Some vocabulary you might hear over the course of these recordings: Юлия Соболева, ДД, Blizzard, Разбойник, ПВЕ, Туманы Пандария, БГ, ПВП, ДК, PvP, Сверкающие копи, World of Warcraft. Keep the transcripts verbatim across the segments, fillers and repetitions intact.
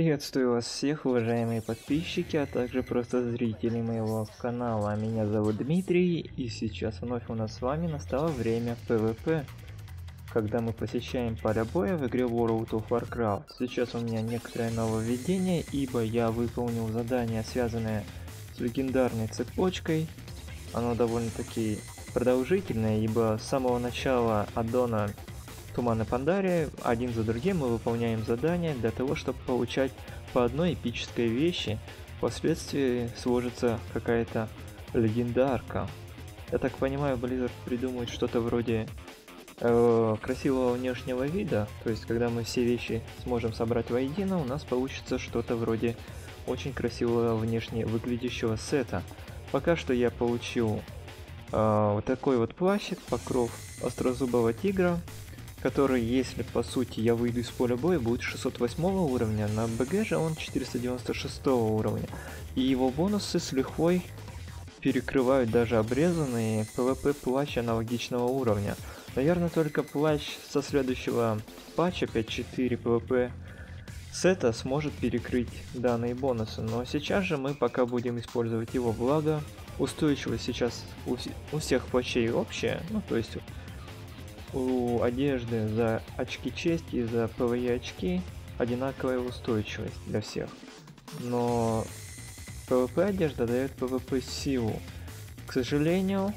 Приветствую вас всех, уважаемые подписчики, а также просто зрители моего канала. Меня зовут Дмитрий, и сейчас вновь у нас с вами настало время PvP, когда мы посещаем поле боя в игре World of Warcraft. Сейчас у меня некоторое нововведение, ибо я выполнил задание, связанное с легендарной цепочкой. Оно довольно-таки продолжительное, ибо с самого начала аддона Туманы Пандария, один за другим мы выполняем задания для того, чтобы получать по одной эпической вещи. Впоследствии сложится какая-то легендарка. Я так понимаю, Blizzard придумает что-то вроде э, красивого внешнего вида. То есть, когда мы все вещи сможем собрать воедино, у нас получится что-то вроде очень красивого внешне выглядящего сета. Пока что я получил э, вот такой вот плащик, покров острозубого тигра, который, если по сути я выйду из поля боя, будет шестьсот восьмого уровня, на БГ же он четыреста девяносто шестого уровня. И его бонусы с лихвой перекрывают даже обрезанные ПВП плащ аналогичного уровня. Наверное, только плащ со следующего патча пять точка четыре ПВП сета сможет перекрыть данные бонусы, но сейчас же мы пока будем использовать его, благо устойчивость сейчас у, у всех плащей общая, ну то есть у одежды за очки чести и за ПВЕ очки одинаковая устойчивость для всех. Но ПВП одежда дает ПВП силу. К сожалению,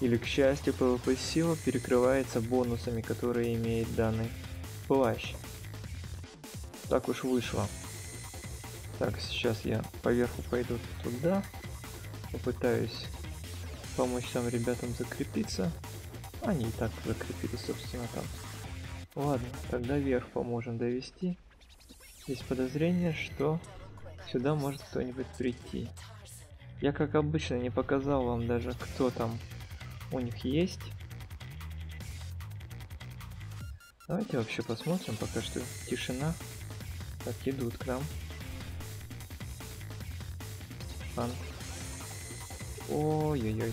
или к счастью, ПВП сила перекрывается бонусами, которые имеет данный плащ. Так уж вышло. Так, сейчас я поверху пойду туда. Попытаюсь помочь там ребятам закрепиться. Они и так закрепили, собственно, там. Ладно, тогда вверх поможем довести. Есть подозрение, что сюда может кто-нибудь прийти. Я, как обычно, не показал вам даже, кто там у них есть. Давайте вообще посмотрим, пока что тишина. Так, идут к нам. Ой-ой-ой.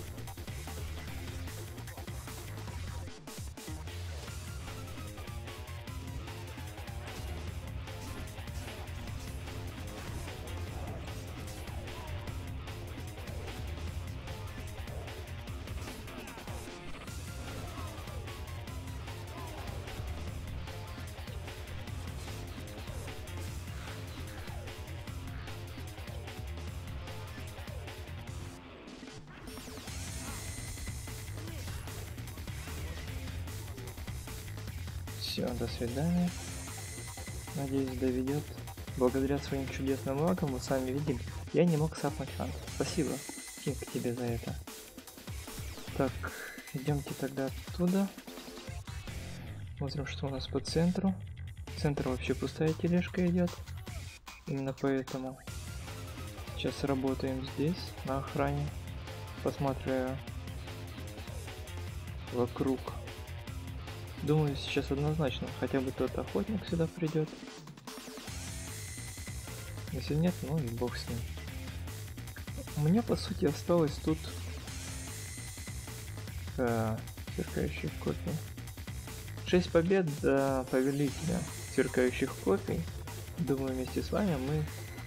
Все, до свидания. Надеюсь, доведет. Благодаря своим чудесным лагам, вы сами видели, я не мог сапнуть фан. Спасибо, Кинг, тебе за это. Так, идемте тогда оттуда. Смотрим, что у нас по центру. Центр вообще пустая тележка идет. Именно поэтому сейчас работаем здесь, на охране. Посмотрю вокруг. Думаю, сейчас однозначно хотя бы тот охотник сюда придет. Если нет, ну и бог с ним. Мне по сути осталось тут э, сверкающих копий. шесть побед до повелителя сверкающих копий. Думаю, вместе с вами мы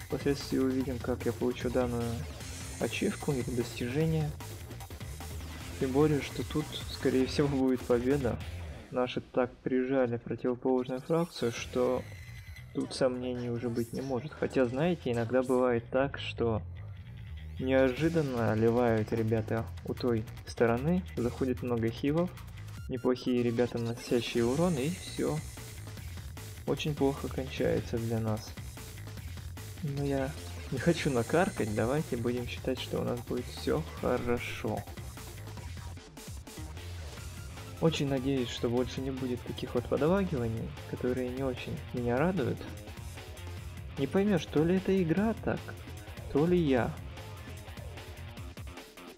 впоследствии увидим, как я получу данную ачивку или достижение. Тем более, что тут скорее всего будет победа. Наши так прижали противоположную фракцию, что тут сомнений уже быть не может. Хотя, знаете, иногда бывает так, что неожиданно ливают ребята у той стороны, заходит много хивов, неплохие ребята, наносящие урон, и все. Очень плохо кончается для нас. Но я не хочу накаркать, давайте будем считать, что у нас будет все хорошо. Очень надеюсь, что больше не будет таких вот подлагиваний, которые не очень меня радуют. Не поймешь, то ли это игра так, то ли я.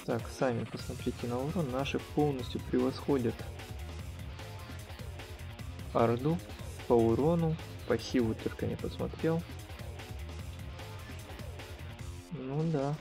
Так, сами посмотрите на урон, наши полностью превосходят орду по урону, по хилу только не посмотрел. Ну да.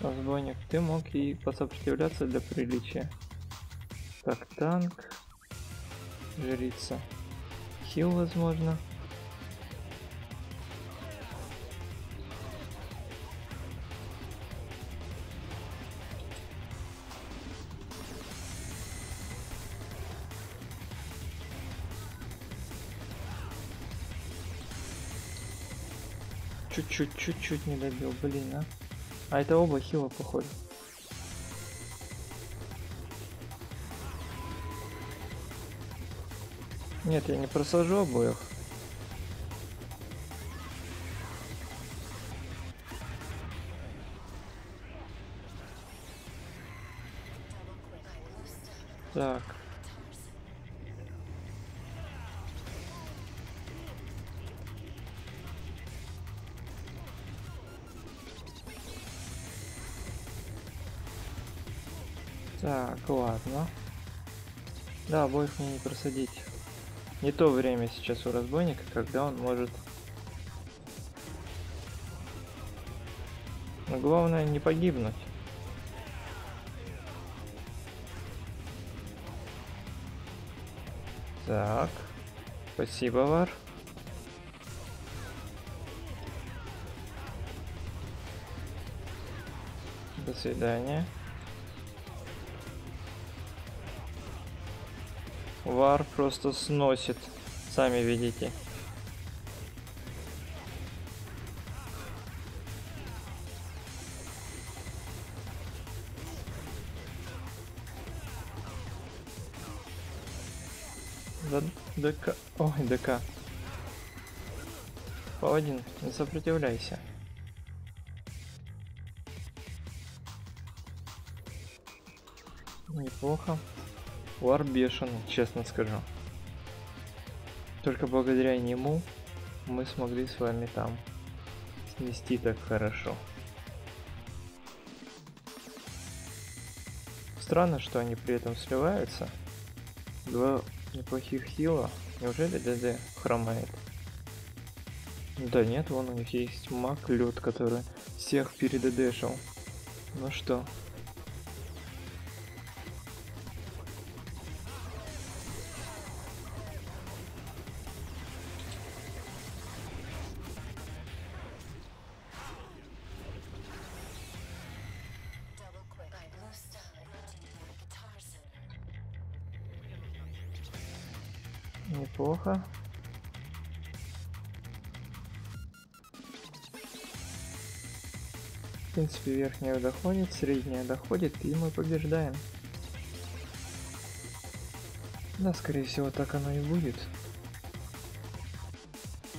разбойник, ты мог и посопротивляться для приличия. Так, танк, жрица, хил возможно. Чуть-чуть, чуть-чуть не добил, блин, а. А это оба хила, походу. Нет, я не просажу обоих. Так. Так, ладно. Да, обоих мне не просадить. Не то время сейчас у разбойника, когда он может... Но главное не погибнуть. Так. Спасибо, Вар. До свидания. Вар просто сносит, сами видите. За ДК, ой, ДК. Паладин, не сопротивляйся. Неплохо. Вар бешеный, честно скажу. Только благодаря нему мы смогли с вами там снести так хорошо. Странно, что они при этом сливаются. Два неплохих хила. Неужели ДД хромает? Да нет, вон у них есть маг лед, который всех переддшил. Ну что? Неплохо. В принципе, верхняя доходит, средняя доходит, и мы побеждаем. Да, скорее всего, так оно и будет.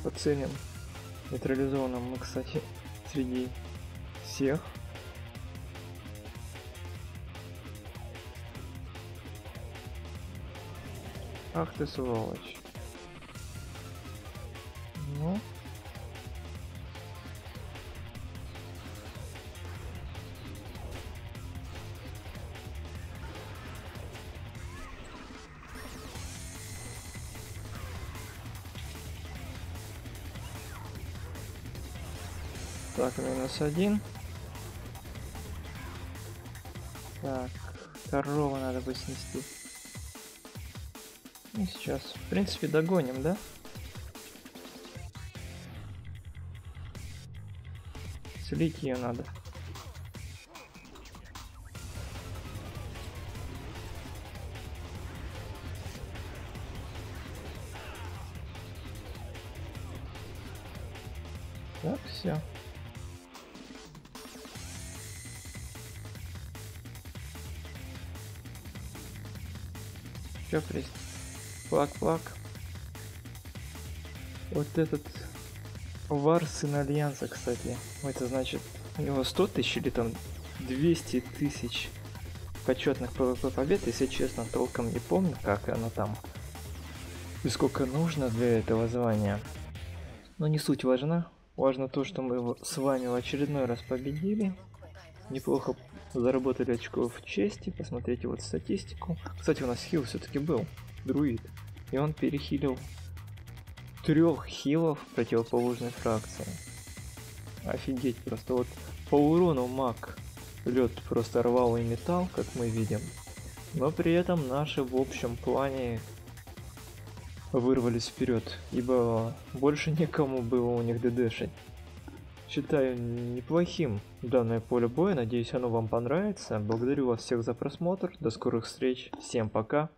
По целям нейтрализованным мы, кстати, среди всех. Ах ты сволочь. Ну. Так, минус один. Так, корову надо бы снести. И сейчас, в принципе, догоним, да? Слить ее надо. Так, все. Все, приз. Плак-плак. Вот этот Вар, сын Альянса, кстати. Это значит, у него сто тысяч или там двести тысяч почетных пэ вэ пэ побед. Если честно, толком не помню, как оно там. И сколько нужно для этого звания. Но не суть важна. Важно то, что мы с вами в очередной раз победили. Неплохо заработали очков в чести. Посмотрите вот статистику. Кстати, у нас хил все-таки был. Друид, и он перехилил трех хилов противоположной фракции. Офигеть просто, вот по урону маг Лед просто рвал и металл, как мы видим. Но при этом наши в общем плане вырвались вперед, ибо больше некому было у них ДДшить. Считаю неплохим данное поле боя, надеюсь, оно вам понравится. Благодарю вас всех за просмотр, до скорых встреч, всем пока.